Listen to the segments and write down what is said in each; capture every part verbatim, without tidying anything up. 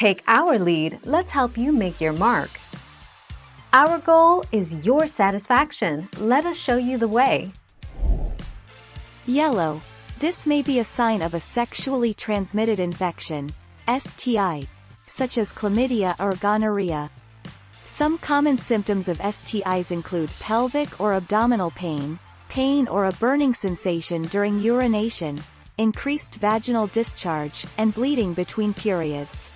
Take our lead, let's help you make your mark. Our goal is your satisfaction. Let us show you the way. Yellow. This may be a sign of a sexually transmitted infection, S T I, such as chlamydia or gonorrhea. Some common symptoms of S T Is include pelvic or abdominal pain, pain or a burning sensation during urination, increased vaginal discharge, and bleeding between periods.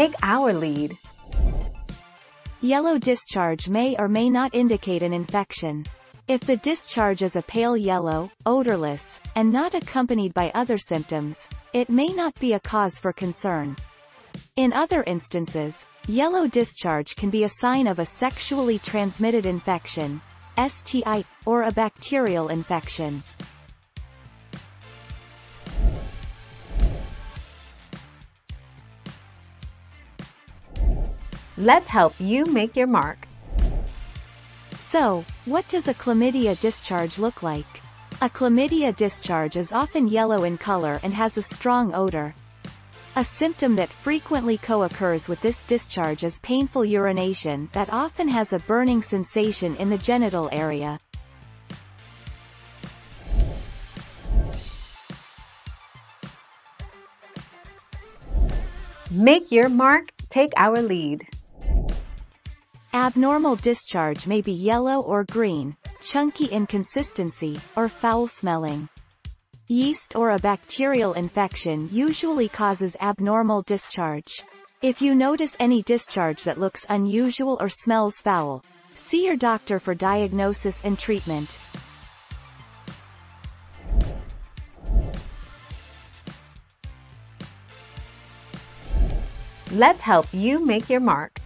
Take our lead. Yellow discharge may or may not indicate an infection. If the discharge is a pale yellow, odorless, and not accompanied by other symptoms, it may not be a cause for concern. In other instances, yellow discharge can be a sign of a sexually transmitted infection, S T I, or a bacterial infection. Let's help you make your mark. So, what does a chlamydia discharge look like? A chlamydia discharge is often yellow in color and has a strong odor. A symptom that frequently co-occurs with this discharge is painful urination that often has a burning sensation in the genital area. Make your mark, take our lead. Abnormal discharge may be yellow or green, chunky in consistency, or foul-smelling. Yeast or a bacterial infection usually causes abnormal discharge. If you notice any discharge that looks unusual or smells foul, see your doctor for diagnosis and treatment. Let's help you make your mark.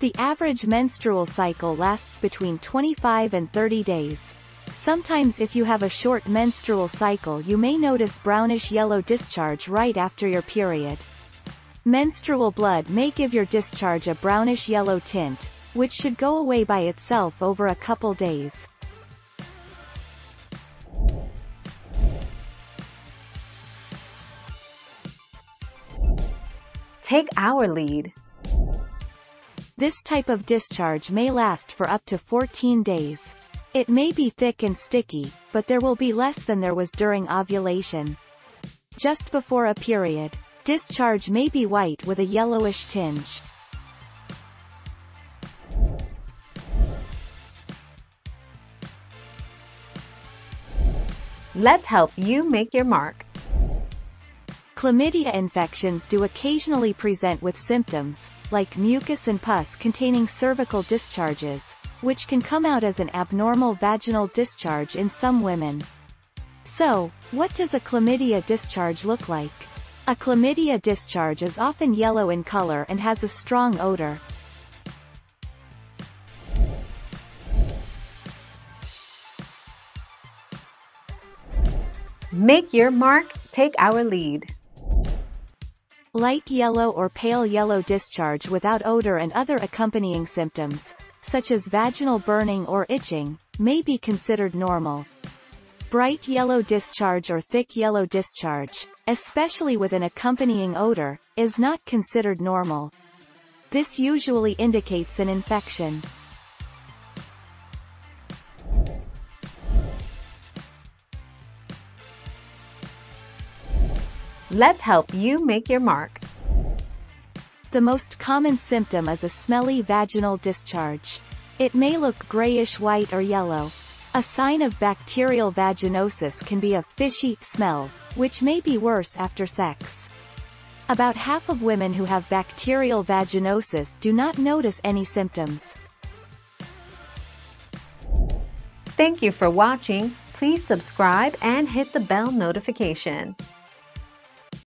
The average menstrual cycle lasts between twenty-five and thirty days. Sometimes if you have a short menstrual cycle, you may notice brownish-yellow discharge right after your period. Menstrual blood may give your discharge a brownish-yellow tint, which should go away by itself over a couple days. Take our lead. This type of discharge may last for up to fourteen days. It may be thick and sticky, but there will be less than there was during ovulation. Just before a period, discharge may be white with a yellowish tinge. Let's help you make your mark. Chlamydia infections do occasionally present with symptoms, like mucus and pus containing cervical discharges, which can come out as an abnormal vaginal discharge in some women. So, what does a chlamydia discharge look like? A chlamydia discharge is often yellow in color and has a strong odor. Make your mark, take our lead. Light yellow or pale yellow discharge without odor and other accompanying symptoms, such as vaginal burning or itching, may be considered normal. Bright yellow discharge or thick yellow discharge, especially with an accompanying odor, is not considered normal. This usually indicates an infection. Let's help you make your mark. The most common symptom is a smelly vaginal discharge. It may look grayish-white or yellow. A sign of bacterial vaginosis can be a fishy smell, which may be worse after sex. About half of women who have bacterial vaginosis do not notice any symptoms. Thank you for watching. Please subscribe and hit the bell notification.